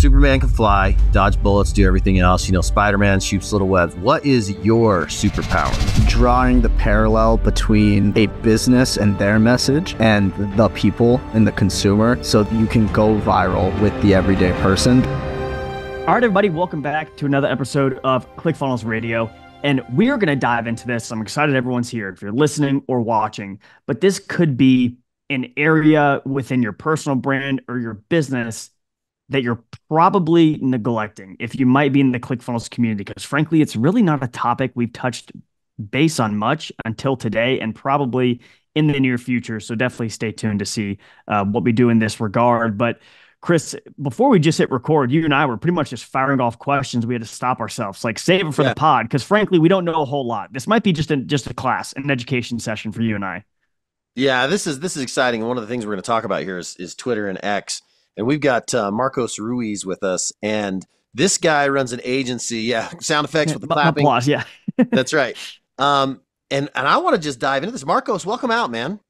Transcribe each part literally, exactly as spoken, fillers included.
Superman can fly, dodge bullets, do everything else. You know, Spider-Man shoots little webs. What is your superpower? Drawing the parallel between a business and their message and the people and the consumer, so that you can go viral with the everyday person. All right, everybody, welcome back to another episode of ClickFunnels Radio. And we're going to dive into this. I'm excited everyone's here if you're listening or watching, but this could be an area within your personal brand or your business that you're probably neglecting if you might be in the ClickFunnels community, because frankly, it's really not a topic we've touched base on much until today and probably in the near future. So definitely stay tuned to see uh, what we do in this regard. But Chris, before we just hit record, you and I were pretty much just firing off questions. We had to stop ourselves, like save it for yeah. the pod, because frankly, we don't know a whole lot. This might be just a, just a class, an education session for you and I. Yeah, this is this is exciting. One of the things we're going to talk about here is, is Twitter and X. And we've got uh, Marcos Ruiz with us. And this guy runs an agency. Yeah, sound effects with the clapping. Applause, yeah. That's right. Um, and, and I want to just dive into this. Marcos, welcome out, man.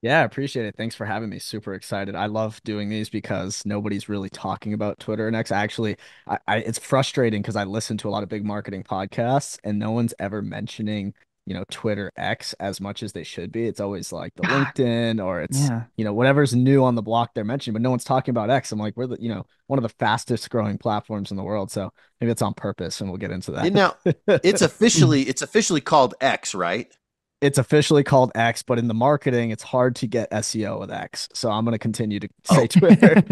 Yeah, appreciate it. Thanks for having me. Super excited. I love doing these because nobody's really talking about Twitter and X. Actually, I, I, it's frustrating because I listen to a lot of big marketing podcasts and no one's ever mentioning, you know, Twitter X as much as they should be. It's always like the LinkedIn or it's, yeah. you know, whatever's new on the block they're mentioning, but no one's talking about X. I'm like, we're the, you know, one of the fastest growing platforms in the world. So maybe it's on purpose and we'll get into that. And now it's officially, it's officially called X, right? It's officially called X, but in the marketing, it's hard to get S E O with X. So I'm going to continue to say oh. Twitter.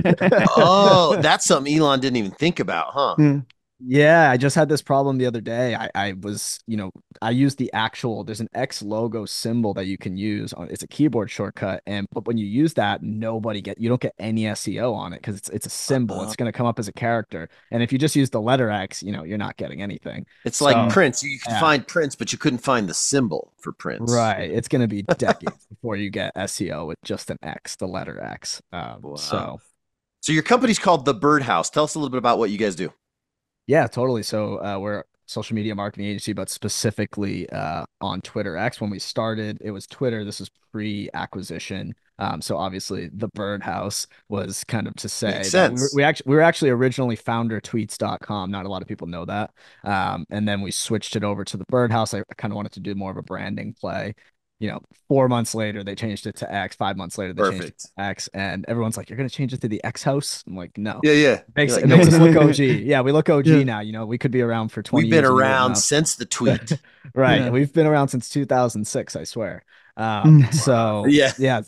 Oh, that's something Elon didn't even think about, huh? Mm. Yeah, I just had this problem the other day. I, I was, you know, I used the actual, there's an X logo symbol that you can use on, it's a keyboard shortcut. And, but when you use that, nobody get, you don't get any S E O on it because it's, it's a symbol. Uh-huh. It's going to come up as a character. And if you just use the letter X, you know, you're not getting anything. It's so, like Prince. You can yeah. find Prince, but you couldn't find the symbol for Prince. Right. It's going to be decades before you get S E O with just an X, the letter X. Um, wow. So, so your company's called The Birdhouse. Tell us a little bit about what you guys do. Yeah, totally. So uh, we're a social media marketing agency, but specifically uh, on Twitter X. When we started, it was Twitter. This is pre-acquisition. Um, so obviously, the Birdhouse was kind of to say that we, were, we actually we were actually originally Founder Tweets dot com. Not a lot of people know that. Um, and then we switched it over to the Birdhouse. I kind of wanted to do more of a branding play. You know, four months later, they changed it to X. Five months later, they Perfect. changed it to X. And everyone's like, you're going to change it to the X house? I'm like, no. Yeah, yeah. Makes, like, it no. makes us look O G. Yeah, we look O G yeah. now. You know, we could be around for twenty years. We've been years around since the tweet. Right. Yeah. We've been around since two thousand six, I swear. Um, so, yeah. yeah.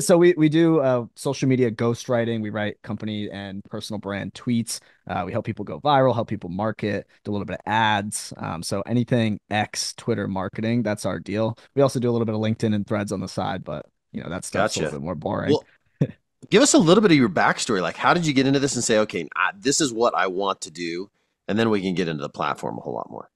So we, we do uh, social media ghostwriting. We write company and personal brand tweets. Uh, we help people go viral, help people market, do a little bit of ads. Um, so anything X, Twitter marketing, that's our deal. We also do a little bit of LinkedIn and threads on the side, but you know, that's, that's gotcha. a little bit more boring. Well, give us a little bit of your backstory. Like, how did you get into this and say, okay, I, this is what I want to do. And then we can get into the platform a whole lot more.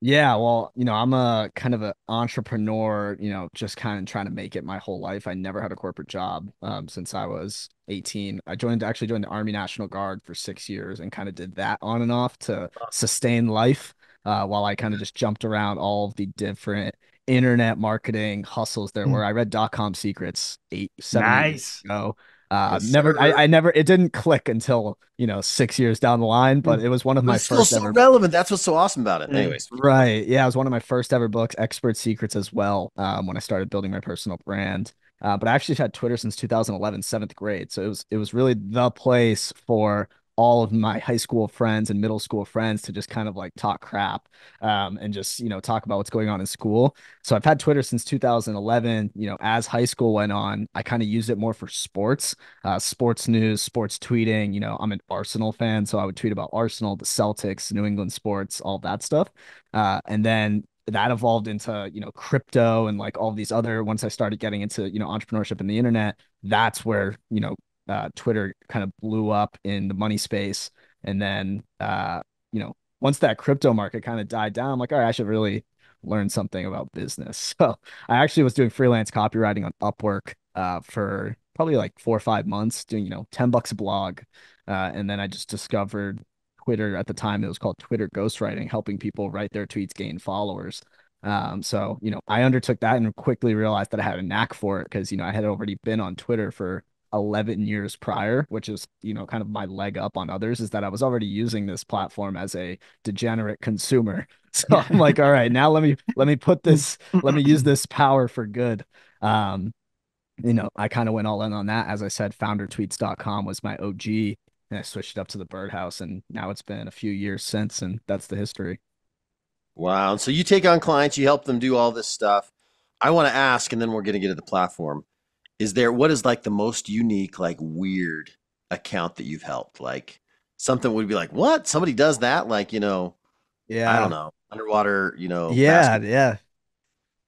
Yeah, well, you know, I'm a kind of an entrepreneur, you know, just kind of trying to make it my whole life. I never had a corporate job um, since I was eighteen. I joined actually joined the Army National Guard for six years and kind of did that on and off to sustain life uh, while I kind of just jumped around all of the different internet marketing hustles there were. I read Dot Com Secrets eight, seven nice. years ago. Uh, yes, never, I, I never, it didn't click until, you know, six years down the line, but it was one of my first ever. It's still so relevant. That's what's so awesome about it. Anyways. Right. Yeah. It was one of my first ever books, Expert Secrets as well. Um, when I started building my personal brand, uh, but I actually had Twitter since two thousand eleven, seventh grade. So it was, it was really the place for all of my high school friends and middle school friends to just kind of like talk crap um, and just, you know, talk about what's going on in school. So I've had Twitter since two thousand eleven, you know, as high school went on, I kind of used it more for sports, uh, sports news, sports tweeting. You know, I'm an Arsenal fan, so I would tweet about Arsenal, the Celtics, New England sports, all that stuff. Uh, and then that evolved into, you know, crypto and like all these other, once I started getting into, you know, entrepreneurship and the internet, that's where, you know, Uh, Twitter kind of blew up in the money space. And then, uh, you know, once that crypto market kind of died down, I'm like, all right, I should really learn something about business. So I actually was doing freelance copywriting on Upwork uh, for probably like four or five months doing, you know, ten bucks a blog. Uh, and then I just discovered Twitter at the time. It was called Twitter ghostwriting, helping people write their tweets, gain followers. Um, so, you know, I undertook that and quickly realized that I had a knack for it because, you know, I had already been on Twitter for eleven years prior, which is, you know, kind of my leg up on others, is that I was already using this platform as a degenerate consumer. So I'm like, all right, now let me, let me put this, let me use this power for good. Um, you know, I kind of went all in on that. As I said, founder tweets dot com was my O G, and I switched it up to the Birdhouse, and now it's been a few years since, and that's the history. Wow. So you take on clients, you help them do all this stuff. I want to ask, and then we're going to get to the platform. Is there, what is like the most unique, like weird account that you've helped? Like something would be like, what? Somebody does that? Like, you know, yeah, I don't know, underwater, you know. Yeah. Basketball. Yeah.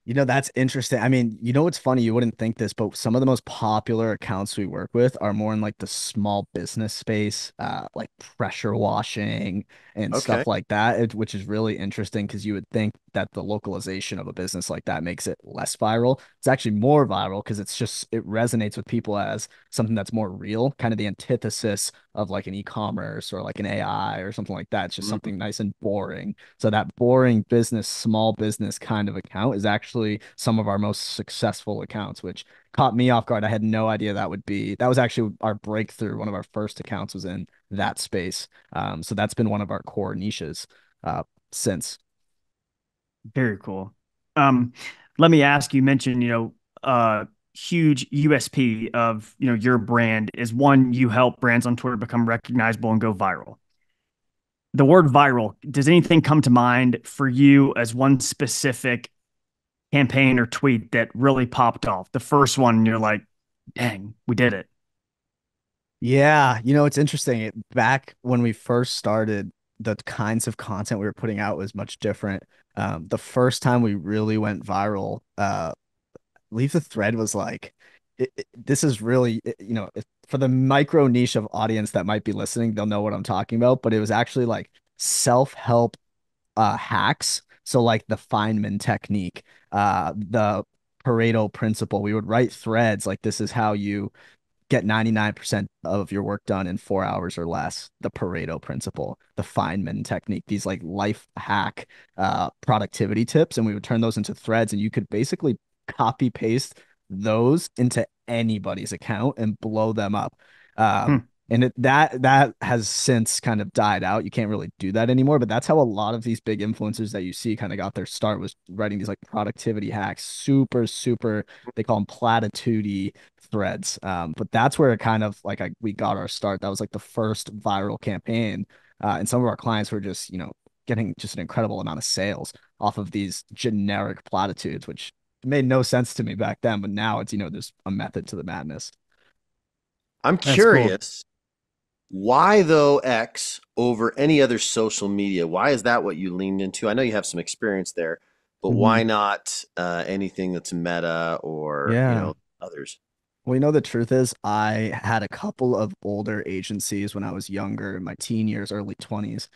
You know, that's interesting. I mean, you know, it's funny, you wouldn't think this, but some of the most popular accounts we work with are more in like the small business space, uh, like pressure washing and okay. stuff like that, it, which is really interesting because you would think that the localization of a business like that makes it less viral. It's actually more viral because it's just, it resonates with people as something that's more real, kind of the antithesis of like an e-commerce or like an A I or something like that. It's just mm-hmm. something nice and boring. So that boring business, small business kind of account is actually some of our most successful accounts, which caught me off guard. I had no idea that would be, that was actually our breakthrough. One of our first accounts was in that space. Um, so that's been one of our core niches uh, since. Very cool. Um, let me ask, you mentioned, you know, uh, huge U S P of, you know, your brand is one, you help brands on Twitter become recognizable and go viral. The word viral, does anything come to mind for you as one specific campaign or tweet that really popped off? The first one, you're like, dang, we did it. Yeah. You know, it's interesting. It, back when we first started, the kinds of content we were putting out was much different. Um, the first time we really went viral, uh, Leave the Thread was like, it, it, this is really, it, you know, it, for the micro niche of audience that might be listening, they'll know what I'm talking about, but it was actually like self-help uh, hacks. So like the Feynman technique, uh, the Pareto principle, we would write threads like, this is how you get ninety-nine percent of your work done in four hours or less. The Pareto principle, the Feynman technique, these like life hack uh, productivity tips. And we would turn those into threads, and you could basically copy paste those into anybody's account and blow them up. Um, hmm. And it, that that has since kind of died out. You can't really do that anymore, but that's how a lot of these big influencers that you see kind of got their start, was writing these like productivity hacks, super, super, they call them platitude-y threads. Um, but that's where it kind of like I, we got our start. That was like the first viral campaign. Uh, and some of our clients were just, you know, getting just an incredible amount of sales off of these generic platitudes, which made no sense to me back then. But now it's, you know, there's a method to the madness. I'm curious. Cool. Why though X over any other social media? Why is that what you leaned into? I know you have some experience there, but mm-hmm. why not uh, anything that's Meta or yeah. you know, others? Well, you know, the truth is I had a couple of older agencies when I was younger, in my teen years, early twenties.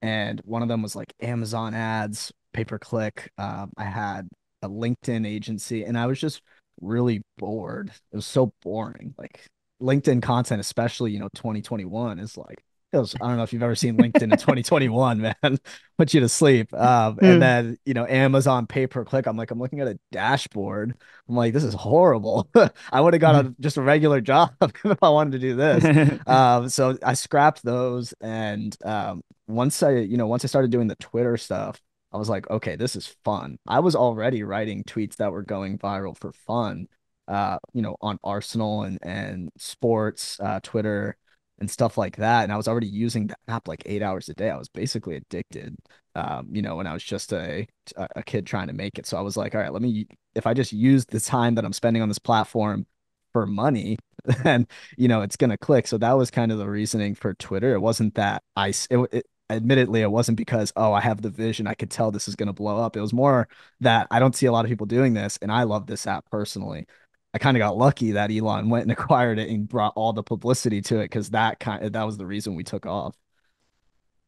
And one of them was like Amazon ads, pay-per-click. Um, I had a LinkedIn agency, and I was just really bored. It was so boring. Like, LinkedIn content, especially, you know, twenty twenty-one is like, it was, I don't know if you've ever seen LinkedIn in twenty twenty-one, man, put you to sleep. Um, mm. And then, you know, Amazon pay-per-click, I'm like, I'm looking at a dashboard. I'm like, this is horrible. I would have got a, just a regular job if I wanted to do this. um, so I scrapped those. And um, once I, you know, once I started doing the Twitter stuff, I was like, okay, this is fun. I was already writing tweets that were going viral for fun. Uh, you know, on Arsenal and, and sports, uh, Twitter and stuff like that. And I was already using the app like eight hours a day. I was basically addicted, um, you know, when I was just a, a kid trying to make it. So I was like, all right, let me, if I just use the time that I'm spending on this platform for money, then, you know, it's going to click. So that was kind of the reasoning for Twitter. It wasn't that I, it, it, admittedly, it wasn't because, oh, I have the vision, I could tell this is going to blow up. It was more that I don't see a lot of people doing this, and I love this app personally. I kind of got lucky that Elon went and acquired it and brought all the publicity to it, because that kind of, that was the reason we took off.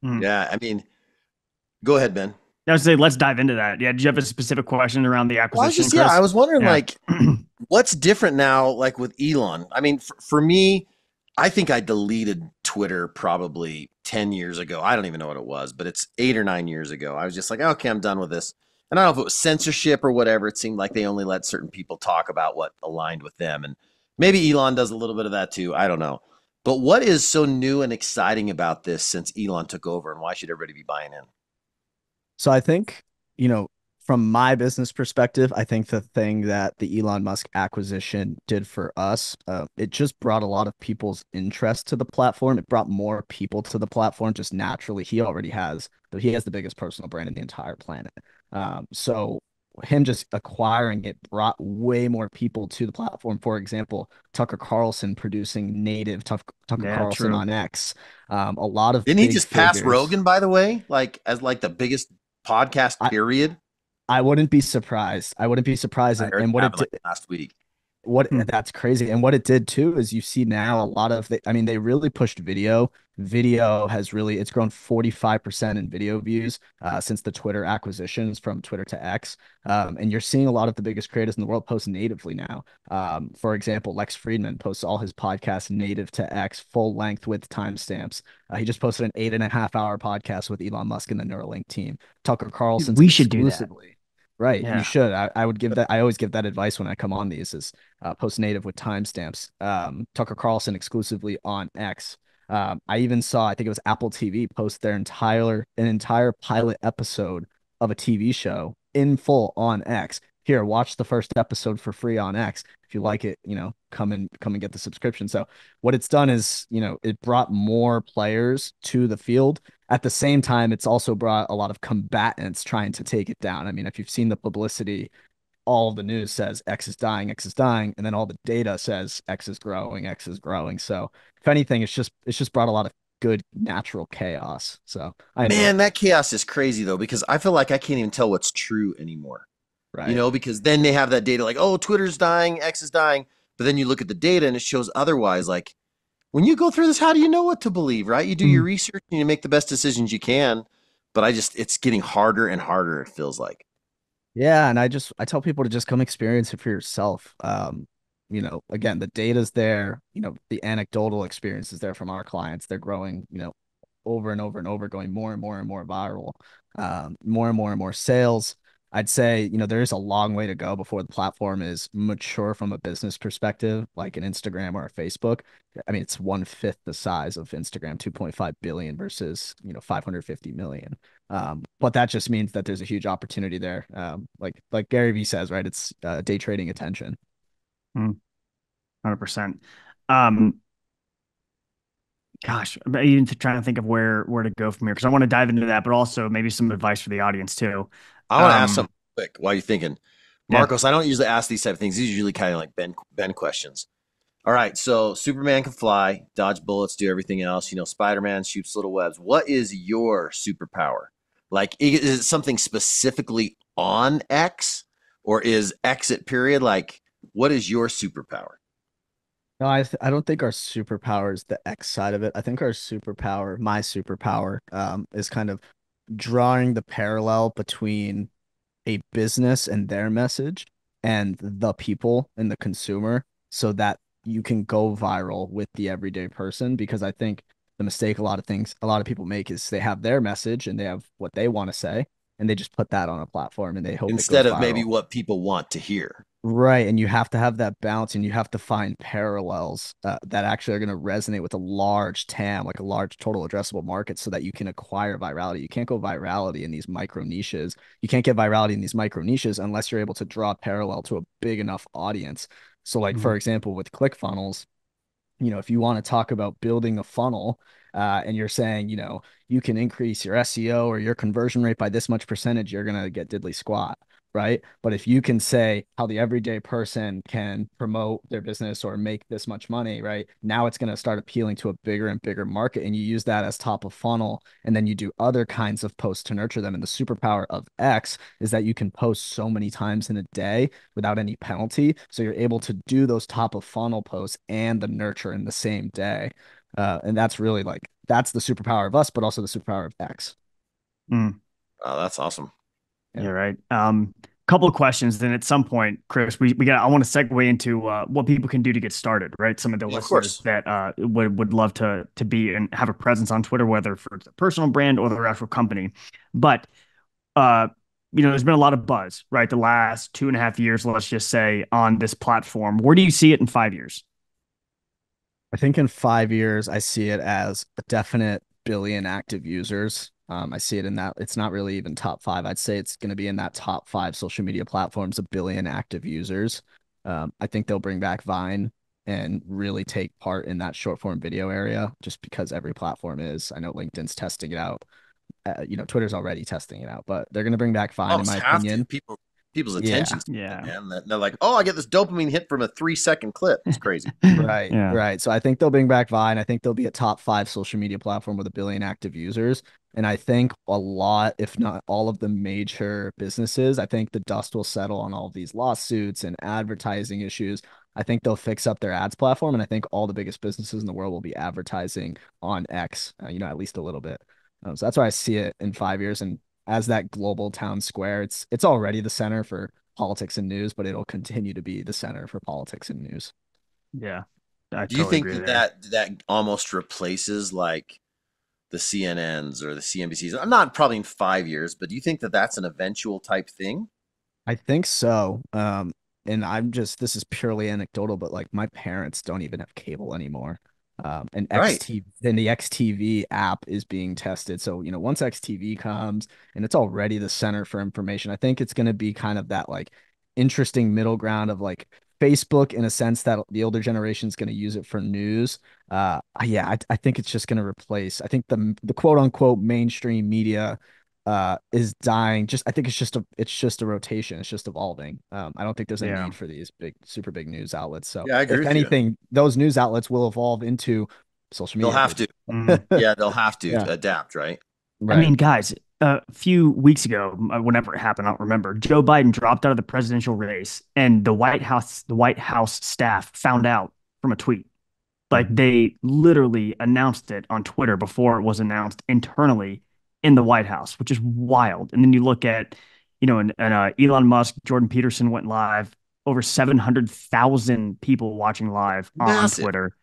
Yeah, I mean, go ahead, Ben. I was gonna say, let's dive into that. Yeah, did you have a specific question around the acquisition? Well, I was just, yeah, I was wondering, yeah. like, what's different now, like with Elon? I mean, for, for me, I think I deleted Twitter probably ten years ago. I don't even know what it was, but it's eight or nine years ago. I was just like, okay, I'm done with this. And I don't know if it was censorship or whatever. It seemed like they only let certain people talk about what aligned with them. And Maybe Elon does a little bit of that too. I don't know. But what is so new and exciting about this since Elon took over, and why should everybody be buying in? So I think, you know, from my business perspective, I think the thing that the Elon Musk acquisition did for us, uh, it just brought a lot of people's interest to the platform. It brought more people to the platform just naturally. He already has, he has the biggest personal brand in the entire planet. Um, so him just acquiring it brought way more people to the platform. For example, Tucker Carlson producing native Tucker, Tucker yeah, Carlson true. on X. Um, a lot of didn't he just figures. pass Rogan, by the way, like as like the biggest podcast period. I, I wouldn't be surprised. I wouldn't be surprised. And what it did like last week, what mm-hmm. that's crazy. And what it did too is you see now a lot of. The, I mean, they really pushed video. Video has really it's grown forty-five percent in video views uh, since the Twitter acquisitions from Twitter to X. Um, and you're seeing a lot of the biggest creators in the world post natively now. Um, for example, Lex Fridman posts all his podcasts native to X, full length with timestamps. Uh, he just posted an eight and a half hour podcast with Elon Musk and the Neuralink team. Tucker Carlson. We should do that. Right. Yeah. You should. I, I would give that. I always give that advice when I come on these is uh, post native with timestamps. Um, Tucker Carlson exclusively on X. Um, I even saw, I think it was Apple T V post their entire an entire pilot episode of a T V show in full on X. Here, watch the first episode for free on X. If you like it, you know, come and come and get the subscription. So what it's done is, you know, it brought more players to the field. At the same time, it's also brought a lot of combatants trying to take it down. I mean, if you've seen the publicity, all the news says X is dying, X is dying, and then all the data says X is growing, X is growing. So if anything, it's just it's just brought a lot of good natural chaos. So I man, know. that chaos is crazy though, because I feel like I can't even tell what's true anymore. Right. You know, because then they have that data like, oh, Twitter's dying, X is dying, but then you look at the data and it shows otherwise. Like, when you go through this, how do you know what to believe, right? You do mm. your research and you make the best decisions you can, but I just, it's getting harder and harder, it feels like. Yeah, and I just, I tell people to just come experience it for yourself. Um, you know, again, the data's there, you know, the anecdotal experience is there from our clients. They're growing, you know, over and over and over, going more and more and more viral, um, more and more and more sales. I'd say, you know, there is a long way to go before the platform is mature from a business perspective, like an Instagram or a Facebook. I mean, it's one fifth the size of Instagram, two point five billion versus, you know, five hundred fifty million. Um, but that just means that there's a huge opportunity there. Um, like, like Gary Vee says, right. It's uh, day trading attention. Mm, one hundred percent. Um, gosh, I'm even trying to think of where, where to go from here. Cause I want to dive into that, but also maybe some advice for the audience too. I want to um, ask something quick while you're thinking. Marcos, yeah. I don't usually ask these type of things. These are usually kind of like Ben Ben questions. All right, so Superman can fly, dodge bullets, do everything else. You know, Spider-Man shoots little webs. What is your superpower? Like, is it something specifically on X, or is exit period? Like, what is your superpower? No, I th- I don't think our superpower is the X side of it. I think our superpower, my superpower, um, is kind of drawing the parallel between a business and their message and the people and the consumer so that you can go viral with the everyday person. Because I think the mistake a lot of things, a lot of people make is they have their message and they have what they want to say and they just put that on a platform and they hope instead of viral. Maybe what people want to hear. Right. And you have to have that balance and you have to find parallels uh, that actually are going to resonate with a large T A M, like a large total addressable market so that you can acquire virality. You can't go virality in these micro niches. You can't get virality in these micro niches unless you're able to draw a parallel to a big enough audience. So like, mm-hmm. for example, with ClickFunnels, you know, if you want to talk about building a funnel uh, and you're saying, you know, you can increase your S E O or your conversion rate by this much percentage, you're going to get diddly squat. Right. But if you can say how the everyday person can promote their business or make this much money, right now, it's going to start appealing to a bigger and bigger market. And you use that as top of funnel. And then you do other kinds of posts to nurture them. And the superpower of X is that you can post so many times in a day without any penalty. So you're able to do those top of funnel posts and the nurture in the same day. Uh, and that's really like that's the superpower of us, but also the superpower of X. Mm. Oh, that's awesome. Yeah. You're right. Um, couple of questions. Then at some point, Chris, we, we got, I want to segue into, uh, what people can do to get started, right? Some of the yeah, listeners of that, uh, would, would love to, to be and have a presence on Twitter, whether for the personal brand or their actual company. But, uh, you know, there's been a lot of buzz, right? The last two and a half years, let's just say on this platform, where do you see it in five years? I think in five years, I see it as a definite billion active users. Um, I see it in that. It's not really even top five. I'd say it's going to be in that top five social media platforms, a billion active users. Um, I think they'll bring back Vine and really take part in that short form video area, just because every platform is. I know LinkedIn's testing it out. Uh, you know, Twitter's already testing it out, but they're going to bring back Vine, in my opinion. People, people's attention. Yeah. yeah. Man. They're like, oh, I get this dopamine hit from a three second clip. It's crazy. right. Yeah. Right. So I think they'll bring back Vine. I think they'll be a top five social media platform with a billion active users. And I think a lot, if not all of the major businesses, I think the dust will settle on all of these lawsuits and advertising issues. I think they'll fix up their ads platform. And I think all the biggest businesses in the world will be advertising on X, uh, you know, at least a little bit. Um, so that's why I see it in five years. And as that global town square, it's it's already the center for politics and news, but it'll continue to be the center for politics and news. Yeah. I Do totally you think agree that, that that almost replaces like the C N Ns or the C N B Cs? I'm not probably in five years, but do you think that that's an eventual type thing? I think so. Um, and I'm just, this is purely anecdotal, but like my parents don't even have cable anymore. Um, and X T V, then the X T V app is being tested. So, you know, once X T V comes and it's already the center for information, I think it's going to be kind of that like interesting middle ground of like Facebook, in a sense that the older generation is going to use it for news. Uh, yeah, I, I think it's just going to replace, I think the, the quote unquote mainstream media uh, is dying. Just, I think it's just a, it's just a rotation. It's just evolving. Um, I don't think there's a yeah. need for these big, super big news outlets. So yeah, I agree if anything, you. those news outlets will evolve into social media. They'll have to. Mm. yeah. They'll have to yeah. adapt. Right? right. I mean, guys, a few weeks ago, whenever it happened, I don't remember, Joe Biden dropped out of the presidential race, and the White House, the White House staff found out from a tweet. Like, they literally announced it on Twitter before it was announced internally in the White House, which is wild. And then you look at, you know, and, and uh, Elon Musk, Jordan Peterson went live, over seven hundred thousand people watching live on Massive. Twitter.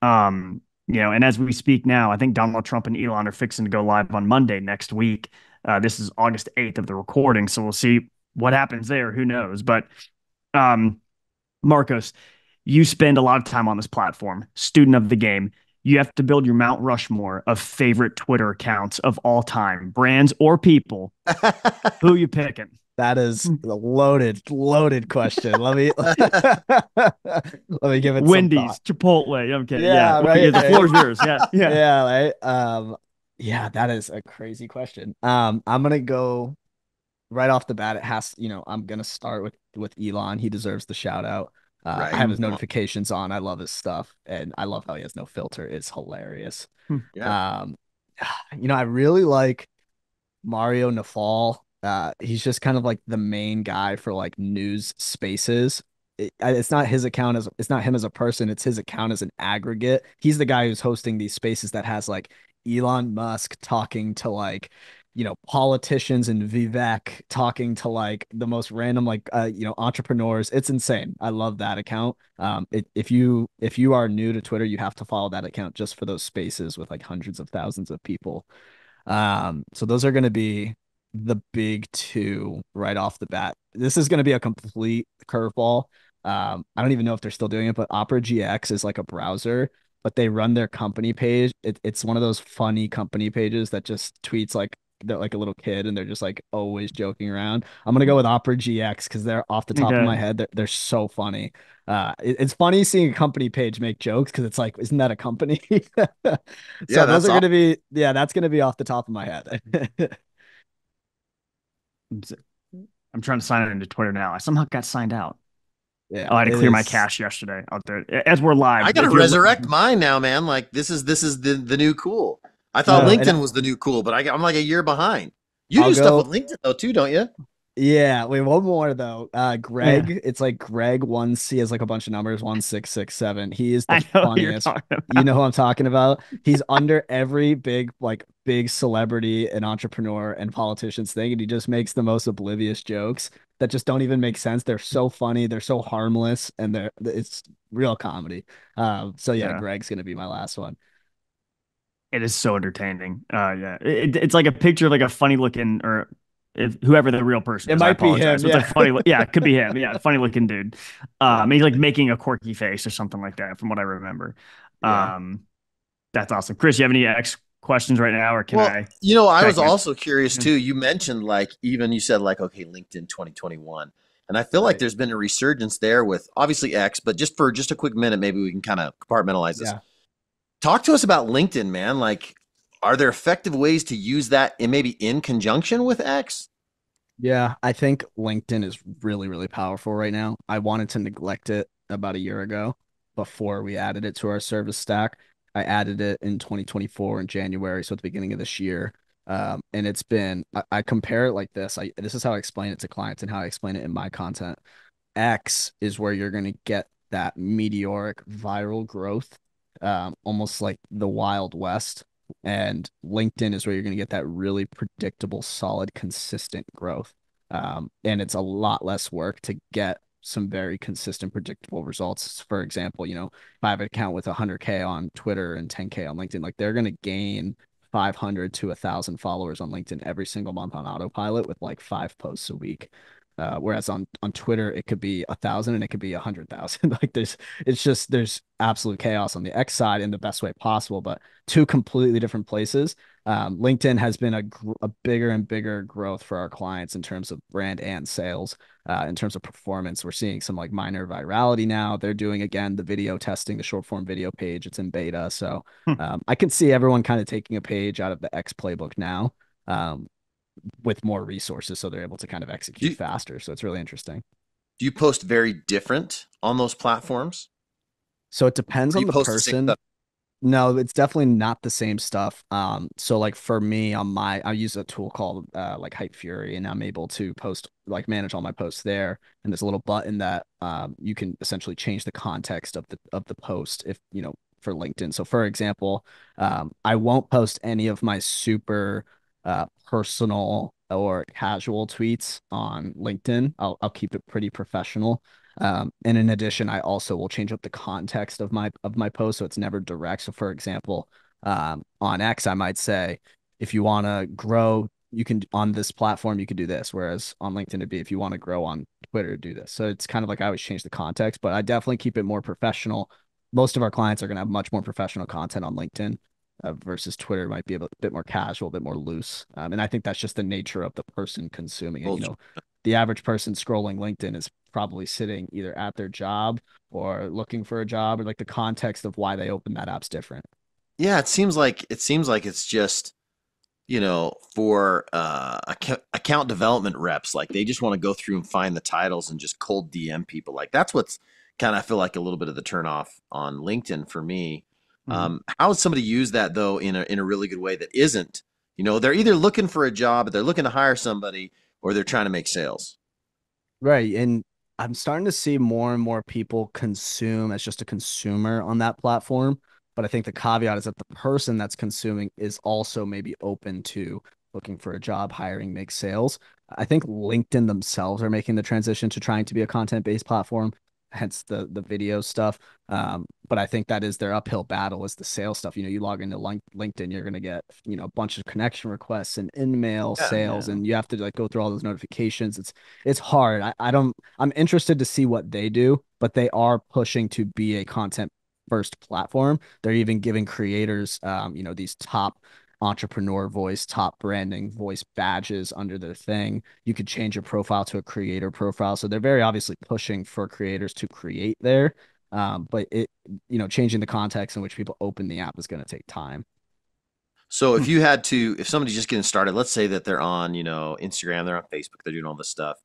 Um, You know, and as we speak now, I think Donald Trump and Elon are fixing to go live on Monday next week. Uh, this is August eighth of the recording, so we'll see what happens there. Who knows? But um, Marcos, you spend a lot of time on this platform, student of the game. You have to build your Mount Rushmore of favorite Twitter accounts of all time, brands or people. Who you picking? That is a loaded, loaded question. Let me let me give it Wendy's, some thought. Chipotle. I'm kidding. Yeah, yeah. Right. Yeah, the floor's yours. Yeah, yeah, yeah. Right. Um, yeah, that is a crazy question. Um, I'm gonna go right off the bat. It has, you know, I'm gonna start with with Elon. He deserves the shout out. Uh, right. I have his notifications on. I love his stuff, and I love how he has no filter. It's hilarious. Yeah. Um, you know, I really like Mario Nafal. Uh, he's just kind of like the main guy for like news spaces. It, it's not his account as it's not him as a person. It's his account as an aggregate. He's the guy who's hosting these spaces that has like Elon Musk talking to like, you know, politicians and Vivek talking to like the most random, like, uh, you know, entrepreneurs. It's insane. I love that account. Um, it, if you, if you are new to Twitter, you have to follow that account just for those spaces with like hundreds of thousands of people. Um, so those are going to be the big two right off the bat. This is going to be a complete curveball. Um, I don't even know if they're still doing it, but Opera G X is like a browser, but they run their company page. It, it's one of those funny company pages that just tweets like they're like a little kid and they're just like always joking around. I'm going to go with Opera G X because they're off the top okay. of my head. They're, they're so funny. Uh, it, it's funny seeing a company page make jokes because it's like, isn't that a company? so yeah, those are going to be, yeah, that's going to be off the top of my head. I'm trying to sign into Twitter now. I somehow got signed out. Yeah, oh, I had to clear is... my cache yesterday out there. As we're live, I gotta resurrect looking... mine now, man. Like this is this is the the new cool. I thought no, LinkedIn was the new cool, but I, I'm like a year behind. You I'll do go... stuff with LinkedIn though too, don't you? Yeah. Wait, one more though. Uh, Greg, yeah. It's like Greg one C has like a bunch of numbers one six six seven. He is the funniest. You know who I'm talking about. He's under every big like big celebrity and entrepreneur and politicians thing, and he just makes the most oblivious jokes that just don't even make sense. They're so funny. They're so harmless, and they're it's real comedy. Um. So yeah, yeah. Greg's gonna be my last one. It is so entertaining. Uh. Yeah. It, it's like a picture of like a funny looking or. If whoever the real person it is, might be him. So yeah. It's a funny look. Yeah, it could be him. Yeah, funny looking dude. Um, he's like making a quirky face or something like that, from what I remember. Yeah. Um, that's awesome. Chris, you have any ex questions right now, or can well, I? You know, I was you? also curious too. You mentioned like, even you said like, okay, LinkedIn twenty twenty-one. And I feel right. like there's been a resurgence there with obviously X, but just for just a quick minute, maybe we can kind of compartmentalize this. Yeah. Talk to us about LinkedIn, man. Like, are there effective ways to use that and maybe in conjunction with X? Yeah, I think LinkedIn is really, really powerful right now. I wanted to neglect it about a year ago before we added it to our service stack. I added it in twenty twenty-four in January, so at the beginning of this year. Um, and it's been, I, I compare it like this. I, this is how I explain it to clients and how I explain it in my content. X is where you're going to get that meteoric viral growth, um, almost like the Wild West. And LinkedIn is where you're going to get that really predictable, solid, consistent growth. Um, and it's a lot less work to get some very consistent, predictable results. For example, you know, if I have an account with one hundred K on Twitter and ten K on LinkedIn, like they're going to gain five hundred to one thousand followers on LinkedIn every single month on autopilot with like five posts a week. Uh, whereas on, on Twitter, it could be one thousand and it could be one hundred thousand. Like there's, it's just, there's absolute chaos on the X side in the best way possible, but two completely different places. Um, LinkedIn has been a, a bigger and bigger growth for our clients in terms of brand and sales, uh, in terms of performance. We're seeing some like minor virality now. They're doing, again, the video testing, the short form video page. It's in beta. So hmm. um, I can see everyone kind of taking a page out of the X playbook now. Um, with more resources, so they're able to kind of execute you, faster. So it's really interesting. Do you post very different on those platforms? So it depends on the person. The no, it's definitely not the same stuff. Um, so like for me on my, I use a tool called uh, like HypeFury, and I'm able to post, like manage all my posts there. And there's a little button that um, you can essentially change the context of the, of the post if, you know, for LinkedIn. So for example, um, I won't post any of my super uh, personal or casual tweets on LinkedIn. I'll, I'll keep it pretty professional. Um, and in addition, I also will change up the context of my, of my post. So it's never direct. So for example, um, on X, I might say, if you want to grow, you can on this platform, you can do this. Whereas on LinkedIn, it'd be, if you want to grow on Twitter, do this. So it's kind of like, I always change the context, but I definitely keep it more professional. Most of our clients are going to have much more professional content on LinkedIn. Uh, versus Twitter might be a bit more casual, a bit more loose. Um, and I think that's just the nature of the person consuming it. You know, the average person scrolling LinkedIn is probably sitting either at their job or looking for a job, or like the context of why they open that app's different. Yeah. It seems like, it seems like it's just, you know, for uh, account, account development reps, like they just want to go through and find the titles and just cold D M people. Like that's what's kind of, I feel like a little bit of the turnoff on LinkedIn for me. Um, how would somebody use that though in a in a really good way that isn't, you know, they're either looking for a job, they're looking to hire somebody, or they're trying to make sales. Right. And I'm starting to see more and more people consume as just a consumer on that platform. But I think the caveat is that the person that's consuming is also maybe open to looking for a job, hiring, make sales. I think LinkedIn themselves are making the transition to trying to be a content-based platform. Hence the the video stuff. Um, but I think that is their uphill battle is the sales stuff. You know, you log into LinkedIn, you're going to get, you know, a bunch of connection requests and in-mail yeah, sales, yeah. and you have to like go through all those notifications. It's, it's hard. I, I don't, I'm interested to see what they do, but they are pushing to be a content first platform. They're even giving creators, um, you know, these top entrepreneur voice, top branding voice badges under their thing. You could change your profile to a creator profile. So they're very obviously pushing for creators to create there. Um, but it, you know, changing the context in which people open the app is going to take time. So if you had to, if somebody's just getting started, let's say that they're on, you know, Instagram, they're on Facebook, they're doing all this stuff.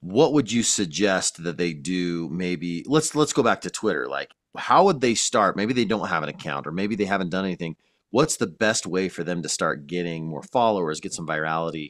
What would you suggest that they do? Maybe let's, let's go back to Twitter. Like how would they start? Maybe they don't have an account or maybe they haven't done anything. What's the best way for them to start getting more followers, get some virality?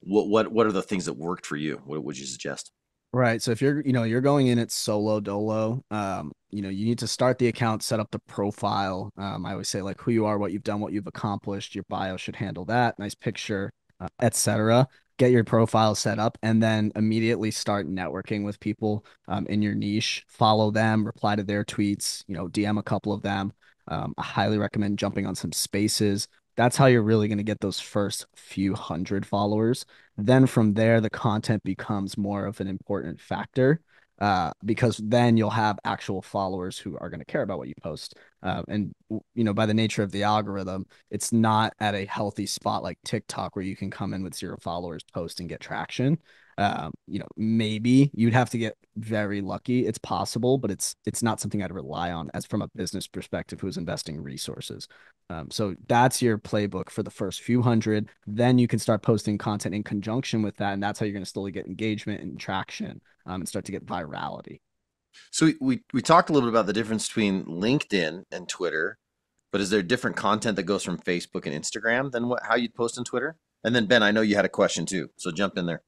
What what what are the things that worked for you? What would you suggest? Right. So if you're, you know, you're going in it solo dolo, um, you know, you need to start the account, set up the profile. Um, I always say like who you are, what you've done, what you've accomplished. Your bio should handle that. Nice picture, uh, et cetera. Get your profile set up and then immediately start networking with people um, in your niche. Follow them, reply to their tweets, you know, D M a couple of them. Um, I highly recommend jumping on some spaces. That's how you're really going to get those first few hundred followers. Then from there, the content becomes more of an important factor. uh, because then you'll have actual followers who are going to care about what you post. Uh, and, you know, by the nature of the algorithm, it's not at a healthy spot like TikTok where you can come in with zero followers, post and get traction. Um, you know, maybe you'd have to get very lucky. It's possible, but it's it's not something I'd rely on as from a business perspective who's investing resources. Um, so that's your playbook for the first few hundred. Then you can start posting content in conjunction with that. And that's how you're going to slowly get engagement and traction um, and start to get virality. So we, we, we talked a little bit about the difference between LinkedIn and Twitter, but is there different content that goes from Facebook and Instagram than what how you'd post on Twitter? And then, Ben, I know you had a question too, so jump in there.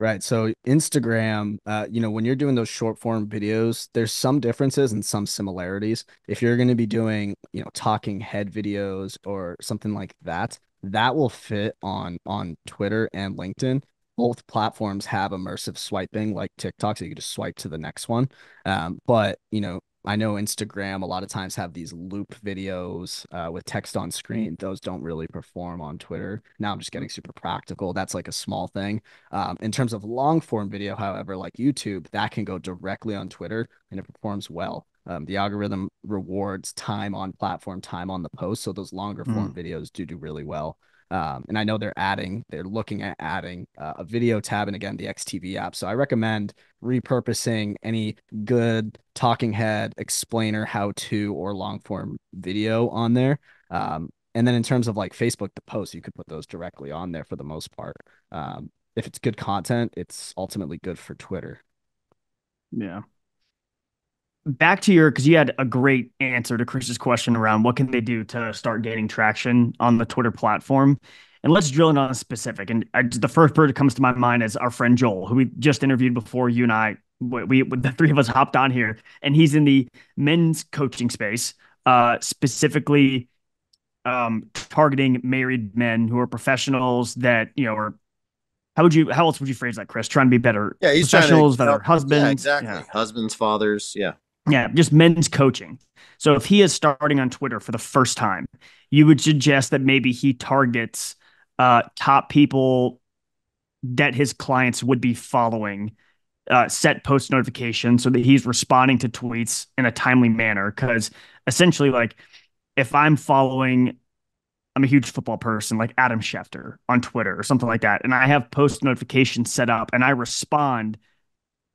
Right. So Instagram, uh, you know, when you're doing those short form videos, there's some differences and some similarities. If you're going to be doing, you know, talking head videos or something like that, that will fit on on Twitter and LinkedIn. Both platforms have immersive swiping like TikTok, so you can just swipe to the next one. Um, but, you know, I know Instagram a lot of times have these loop videos uh, with text on screen. Those don't really perform on Twitter. Now I'm just getting super practical. That's like a small thing. Um, in terms of long form video, however, like YouTube, that can go directly on Twitter and it performs well. Um, the algorithm rewards time on platform, time on the post. So those longer form mm. videos do do really well. Um, and I know they're adding, they're looking at adding uh, a video tab and again, the X T V app. So I recommend repurposing any good talking head, explainer, how to, or long form video on there. Um, and then in terms of like Facebook, the posts, you could put those directly on there for the most part. Um, if it's good content, it's ultimately good for Twitter. Yeah. Back to your, because you had a great answer to Chris's question around what can they do to start gaining traction on the Twitter platform. And let's drill in on a specific. And I, the first bird that comes to my mind is our friend Joel, who we just interviewed before you and I, we, we the three of us hopped on here, and he's in the men's coaching space, uh, specifically um, targeting married men who are professionals that, you know, are How would you? How else would you phrase that, Chris? Trying to be better. Yeah, he's professionals, trying to, better husbands. Yeah, exactly. Yeah. Husbands, fathers. Yeah. Yeah, just men's coaching. So if he is starting on Twitter for the first time, you would suggest that maybe he targets uh, top people that his clients would be following, uh, set post notifications so that he's responding to tweets in a timely manner. Because essentially, like, if I'm following, I'm a huge football person, like Adam Schefter on Twitter or something like that, and I have post notifications set up and I respond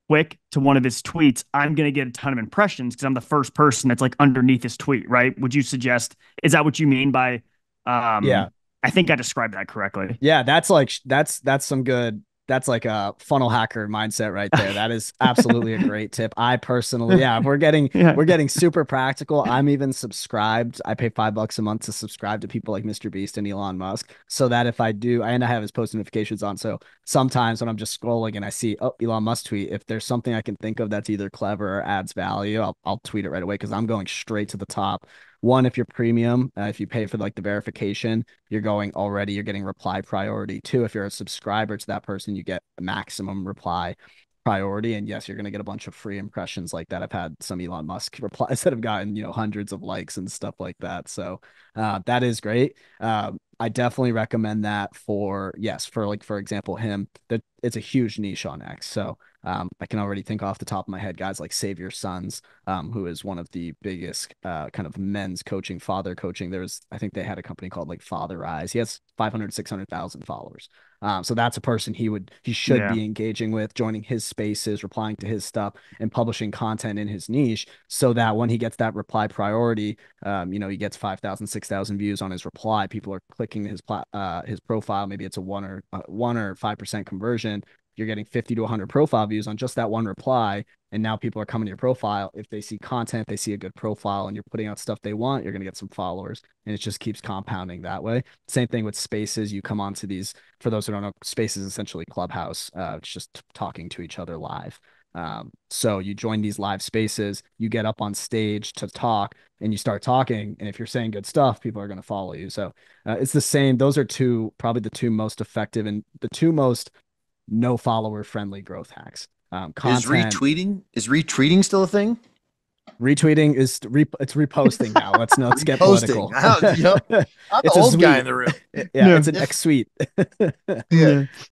quick to one of his tweets, I'm going to get a ton of impressions because I'm the first person that's like underneath his tweet, right? Would you suggest, is that what you mean by, um, yeah, I think I described that correctly. Yeah. That's like, that's, that's some good, that's like a funnel hacker mindset right there. That is absolutely a great tip. I personally, yeah, we're getting, yeah. we're getting super practical. I'm even subscribed. I pay five bucks a month to subscribe to people like Mister Beast and Elon Musk so that if I do, and I have his post notifications on. So sometimes when I'm just scrolling and I see, oh, Elon Musk tweet, if there's something I can think of that's either clever or adds value, I'll, I'll tweet it right away. Cause I'm going straight to the top. One, if you're premium, uh, if you pay for like the verification, you're going already, you're getting reply priority. Two, if you're a subscriber to that person, you get maximum reply priority. And yes, you're going to get a bunch of free impressions like that. I've had some Elon Musk replies that have gotten, you know, hundreds of likes and stuff like that. So uh, that is great. Uh, I definitely recommend that for, yes, for like, for example, him, that it's a huge niche on X. So Um, I can already think off the top of my head, guys like Savior Sons, um, who is one of the biggest uh, kind of men's coaching, father coaching. There was, I think they had a company called like Father Eyes. He has five hundred, six hundred thousand followers. Um, so that's a person he would, he should yeah. be engaging with, joining his spaces, replying to his stuff and publishing content in his niche so that when he gets that reply priority, um, you know, he gets five thousand, six thousand views on his reply. People are clicking his, pla- uh, his profile. Maybe it's a one or uh, one or five percent conversion. You're getting fifty to one hundred profile views on just that one reply. And now people are coming to your profile. If they see content, they see a good profile and you're putting out stuff they want, you're going to get some followers. And it just keeps compounding that way. Same thing with spaces. You come onto these, for those who don't know, spaces is essentially Clubhouse. Uh, it's just talking to each other live. Um, so you join these live spaces, you get up on stage to talk and you start talking. And if you're saying good stuff, people are going to follow you. So uh, it's the same. Those are two, probably the two most effective and the two most no follower friendly growth hacks. Um, content, is retweeting is retweeting still a thing? Retweeting is re, it's reposting now. Let's not let's get political. How, yep. I'm the old guy in the room. Yeah, yeah, it's an X suite. yeah.